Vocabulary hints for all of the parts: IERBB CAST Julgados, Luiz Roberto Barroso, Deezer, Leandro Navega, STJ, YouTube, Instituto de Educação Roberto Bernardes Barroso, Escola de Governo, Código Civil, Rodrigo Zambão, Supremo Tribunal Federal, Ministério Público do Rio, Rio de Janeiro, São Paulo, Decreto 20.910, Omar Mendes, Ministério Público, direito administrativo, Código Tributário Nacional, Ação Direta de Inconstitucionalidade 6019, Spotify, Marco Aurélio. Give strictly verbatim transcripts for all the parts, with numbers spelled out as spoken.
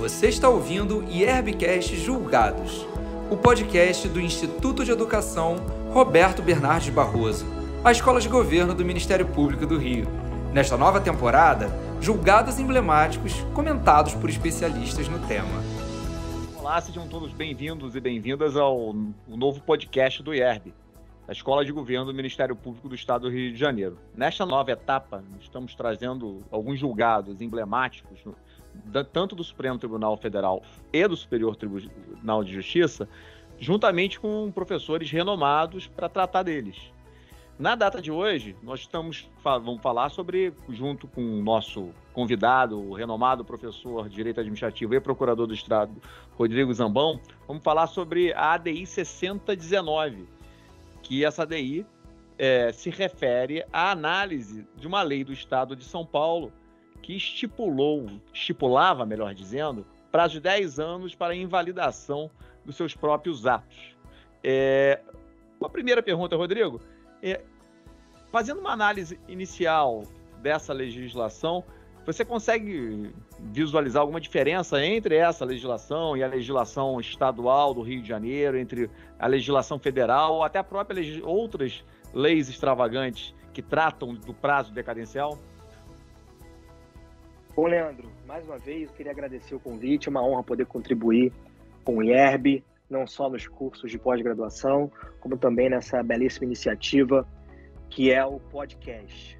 Você está ouvindo IERBcast Julgados, o podcast do Instituto de Educação Roberto Bernardes Barroso, a Escola de Governo do Ministério Público do Rio. Nesta nova temporada, julgados emblemáticos comentados por especialistas no tema. Olá, sejam todos bem-vindos e bem-vindas ao novo podcast do IERB, a Escola de Governo do Ministério Público do Estado do Rio de Janeiro. Nesta nova etapa, estamos trazendo alguns julgados emblemáticos, tanto do Supremo Tribunal Federal e do Superior Tribunal de Justiça, juntamente com professores renomados para tratar deles. Na data de hoje, nós estamos, vamos falar sobre, junto com o nosso convidado, o renomado professor de Direito Administrativo e Procurador do Estado, Rodrigo Zambão, vamos falar sobre a A D I sessenta dezenove, que essa A D I é, se refere à análise de uma lei do Estado de São Paulo que estipulou, estipulava, melhor dizendo, prazo de dez anos para a invalidação dos seus próprios atos. É, a primeira pergunta, Rodrigo, é, fazendo uma análise inicial dessa legislação, você consegue visualizar alguma diferença entre essa legislação e a legislação estadual do Rio de Janeiro, entre a legislação federal ou até a própria legis- outras leis extravagantes que tratam do prazo decadencial? Bom, Leandro, mais uma vez eu queria agradecer o convite, é uma honra poder contribuir com o IERB, não só nos cursos de pós-graduação, como também nessa belíssima iniciativa que é o podcast.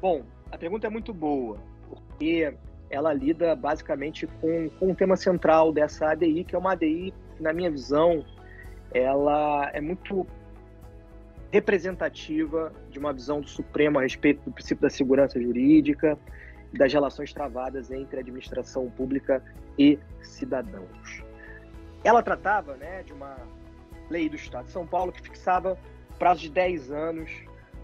Bom, a pergunta é muito boa, porque ela lida basicamente com, com o tema central dessa A D I, que é uma A D I que, na minha visão, ela é muito representativa de uma visão do Supremo a respeito do princípio da segurança jurídica, das relações travadas entre a administração pública e cidadãos. Ela tratava, né, de uma lei do Estado de São Paulo que fixava prazo de dez anos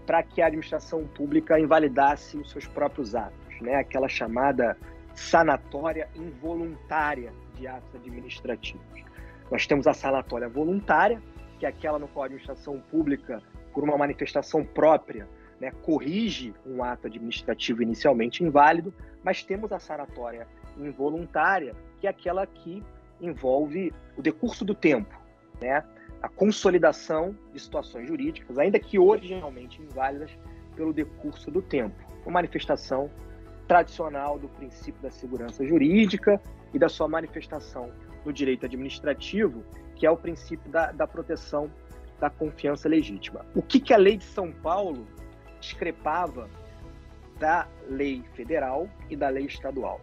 para que a administração pública invalidasse os seus próprios atos, né, aquela chamada sanatória involuntária de atos administrativos. Nós temos a sanatória voluntária, que é aquela no qual a administração pública, por uma manifestação própria, né, corrige um ato administrativo inicialmente inválido, mas temos a sanatória involuntária, que é aquela que envolve o decurso do tempo, né, a consolidação de situações jurídicas, ainda que originalmente inválidas, pelo decurso do tempo. Uma manifestação tradicional do princípio da segurança jurídica e da sua manifestação no direito administrativo, que é o princípio da, da proteção da confiança legítima. O que, que a lei de São Paulo discrepava da lei federal e da lei estadual?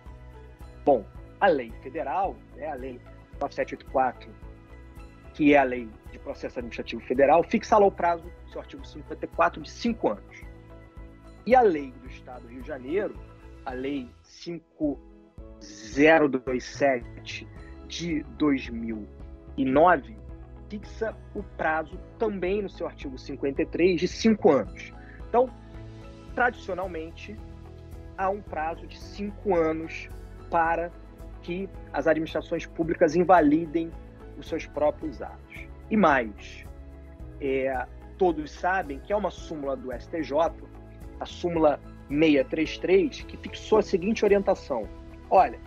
Bom, a lei federal, né, a lei nove mil setecentos e oitenta e quatro, que é a lei de processo administrativo federal, fixa lá o prazo, seu artigo cinquenta e quatro, de cinco anos. E a lei do Estado do Rio de Janeiro, a lei cinco mil e vinte e sete de dois mil e nove, fixa o prazo também no seu artigo cinquenta e três de cinco anos. Então, tradicionalmente, há um prazo de cinco anos para que as administrações públicas invalidem os seus próprios atos. E mais, é, todos sabem que é uma súmula do S T J, a súmula seiscentos e trinta e três, que fixou a seguinte orientação. Olha,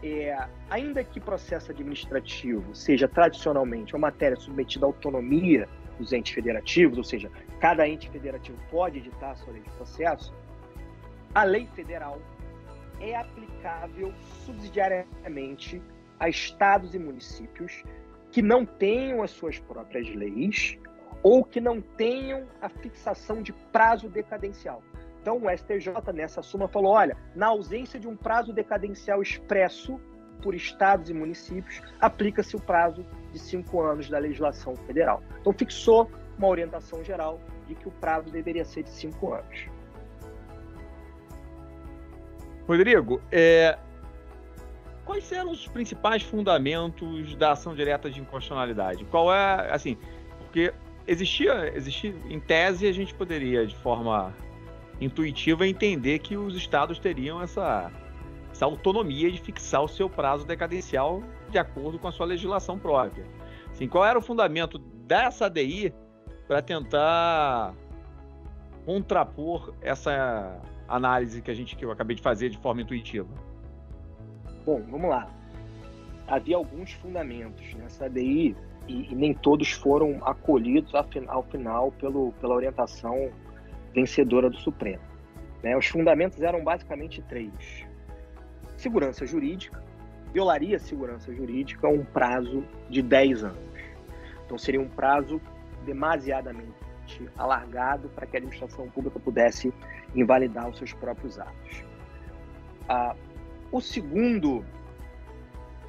é, ainda que processo administrativo seja tradicionalmente uma matéria submetida à autonomia dos entes federativos, ou seja, cada ente federativo pode editar a sua lei de processo, a lei federal é aplicável subsidiariamente a estados e municípios que não tenham as suas próprias leis ou que não tenham a fixação de prazo decadencial. Então, o S T J, nessa súmula, falou, olha, na ausência de um prazo decadencial expresso por estados e municípios, aplica-se o prazo de cinco anos da legislação federal. Então, fixou uma orientação geral de que o prazo deveria ser de cinco anos. Rodrigo, é... quais eram os principais fundamentos da ação direta de inconstitucionalidade? Qual é, assim, porque existia, existia, em tese, a gente poderia, de forma intuitiva, entender que os estados teriam essa, essa autonomia de fixar o seu prazo decadencial de acordo com a sua legislação própria. Assim, qual era o fundamento dessa A D I para tentar contrapor essa análise que a gente que eu acabei de fazer de forma intuitiva? Bom, vamos lá. havia alguns fundamentos nessa A D I e, e nem todos foram acolhidos ao final pelo, pela orientação vencedora do Supremo. Né? Os fundamentos eram basicamente três. Segurança jurídica. Violaria a segurança jurídica um prazo de dez anos. Então seria um prazo demasiadamente alargado para que a administração pública pudesse invalidar os seus próprios atos. Ah, o segundo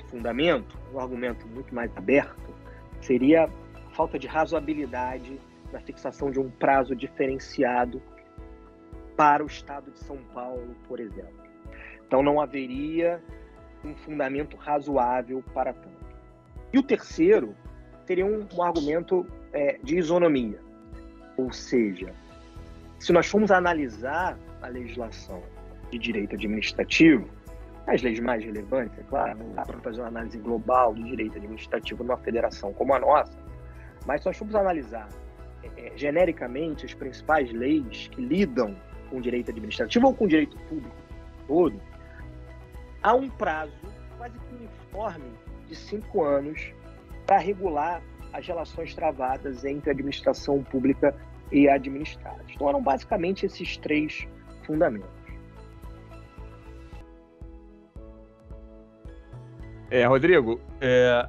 fundamento, um argumento muito mais aberto, seria a falta de razoabilidade na fixação de um prazo diferenciado para o Estado de São Paulo, por exemplo. Então não haveria um fundamento razoável para tanto. E o terceiro seria um, um argumento é, de isonomia, ou seja, se nós formos analisar a legislação de direito administrativo, as leis mais relevantes, é claro, não dá para fazer uma análise global do direito administrativo numa federação como a nossa, mas se nós formos analisar é, genericamente as principais leis que lidam com o direito administrativo ou com o direito público todo, há um prazo quase que uniforme de cinco anos para regular as relações travadas entre a administração pública e a administrada. Então eram basicamente esses três fundamentos. É, Rodrigo, é,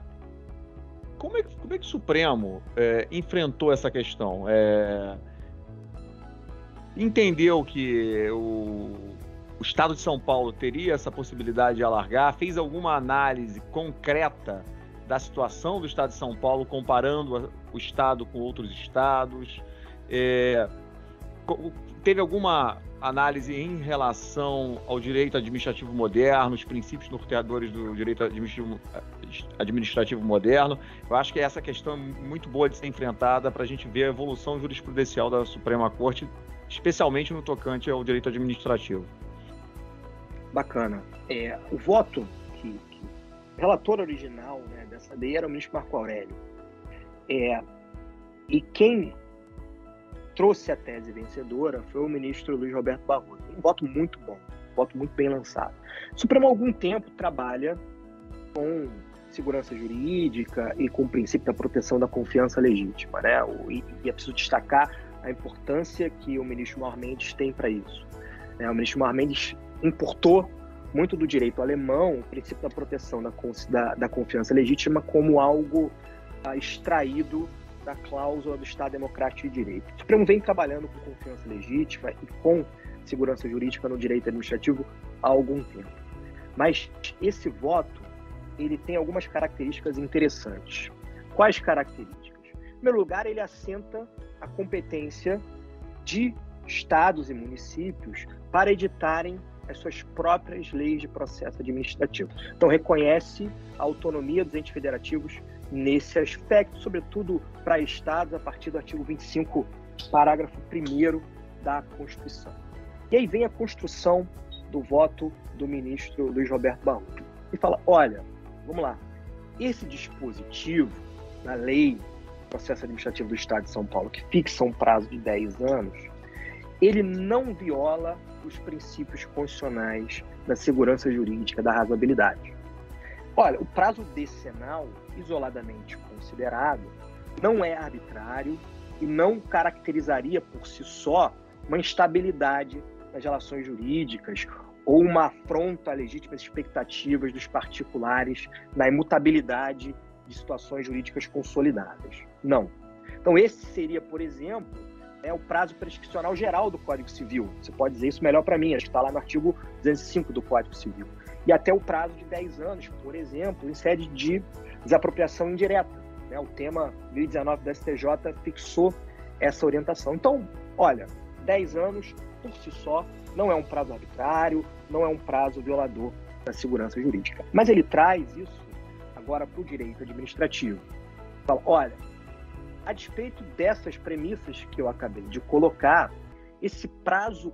como, é, como é que o Supremo é, enfrentou essa questão? É, entendeu que o... O Estado de São Paulo teria essa possibilidade de alargar? Fez alguma análise concreta da situação do Estado de São Paulo, comparando o Estado com outros estados? É, teve alguma análise em relação ao direito administrativo moderno, os princípios norteadores do direito administrativo, administrativo moderno? Eu acho que essa questão é muito boa de ser enfrentada para a gente ver a evolução jurisprudencial da Suprema Corte, especialmente no tocante ao direito administrativo. Bacana. É, o voto, que, que o relator original, né, dessa lei era o ministro Marco Aurélio. É, e quem trouxe a tese vencedora foi o ministro Luiz Roberto Barroso. Um voto muito bom, um voto muito bem lançado. O Supremo há algum tempo trabalha com segurança jurídica e com o princípio da proteção da confiança legítima, né? E, e é preciso destacar a importância que o ministro Omar Mendes tem para isso. É, o ministro Omar Mendes importou muito do direito alemão o princípio da proteção da, da, da confiança legítima como algo ah, extraído da cláusula do Estado Democrático de Direito. O Supremo vem trabalhando com confiança legítima e com segurança jurídica no direito administrativo há algum tempo. Mas esse voto ele tem algumas características interessantes. Quais características? Em primeiro lugar, ele assenta a competência de estados e municípios para editarem as suas próprias leis de processo administrativo. Então, reconhece a autonomia dos entes federativos nesse aspecto, sobretudo para estados, a partir do artigo vinte e cinco, parágrafo primeiro da Constituição. E aí vem a construção do voto do ministro Luiz Roberto Barroso. E fala, olha, vamos lá, esse dispositivo na lei do processo administrativo do Estado de São Paulo, que fixa um prazo de dez anos, ele não viola os princípios constitucionais da segurança jurídica, da razoabilidade. Olha, o prazo decenal, isoladamente considerado, não é arbitrário e não caracterizaria por si só uma instabilidade nas relações jurídicas ou uma afronta a legítimas expectativas dos particulares na imutabilidade de situações jurídicas consolidadas. Não. Então, esse seria, por exemplo, é o prazo prescricional geral do Código Civil. Você pode dizer isso melhor para mim, acho que está lá no artigo duzentos e cinco do Código Civil. E até o prazo de dez anos, por exemplo, em sede de desapropriação indireta. Né? O tema mil e dezenove do S T J fixou essa orientação. Então, olha, dez anos, por si só, não é um prazo arbitrário, não é um prazo violador da segurança jurídica. Mas ele traz isso agora para o direito administrativo. Fala, olha, a despeito dessas premissas que eu acabei de colocar, esse prazo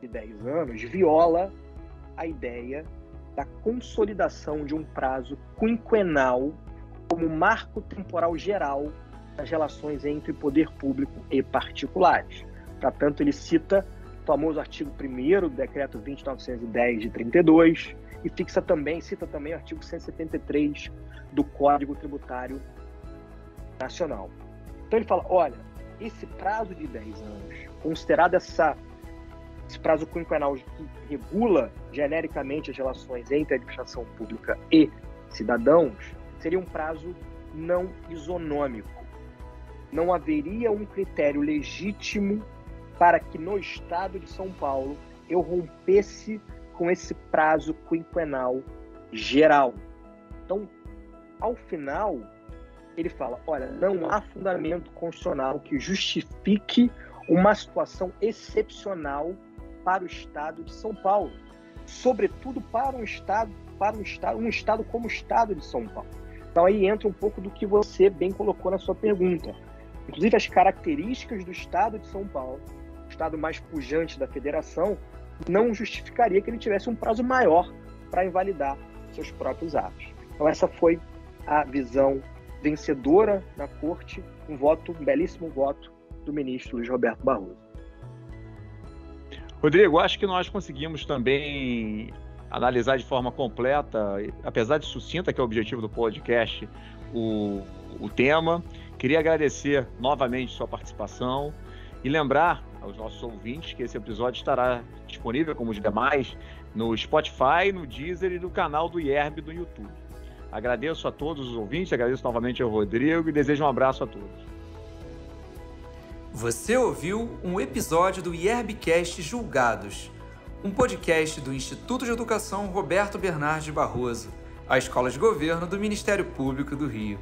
de dez anos viola a ideia da consolidação de um prazo quinquenal como marco temporal geral das relações entre poder público e particulares. Portanto, ele cita famoso artigo primeiro do Decreto vinte mil novecentos e dez de trinta e dois, e fixa também, cita também o artigo cento e setenta e três do Código Tributário Nacional. Então ele fala, olha, esse prazo de dez anos, considerado essa, esse prazo quinquenal que regula genericamente as relações entre a administração pública e cidadãos, seria um prazo não isonômico. Não haveria um critério legítimo para que no estado de São Paulo eu rompesse com esse prazo quinquenal geral. Então, ao final, ele fala, olha, não há fundamento constitucional que justifique uma situação excepcional para o estado de São Paulo, sobretudo para um estado, para um estado, um estado como o estado de São Paulo. Então aí entra um pouco do que você bem colocou na sua pergunta. Inclusive as características do estado de São Paulo, o estado mais pujante da federação, não justificaria que ele tivesse um prazo maior para invalidar seus próprios atos. Então essa foi a visão vencedora na corte, um voto, um belíssimo voto do ministro Luiz Roberto Barroso. Rodrigo, acho que nós conseguimos também analisar de forma completa, apesar de sucinta, que é o objetivo do podcast, o, o tema. Queria agradecer novamente sua participação e lembrar aos nossos ouvintes que esse episódio estará disponível, como os demais, no Spotify, no Deezer e no canal do I E R B do YouTube. Agradeço a todos os ouvintes, agradeço novamente ao Rodrigo e desejo um abraço a todos. Você ouviu um episódio do IERBcast Julgados, um podcast do Instituto de Educação Roberto Bernardes Barroso, a Escola de Governo do Ministério Público do Rio.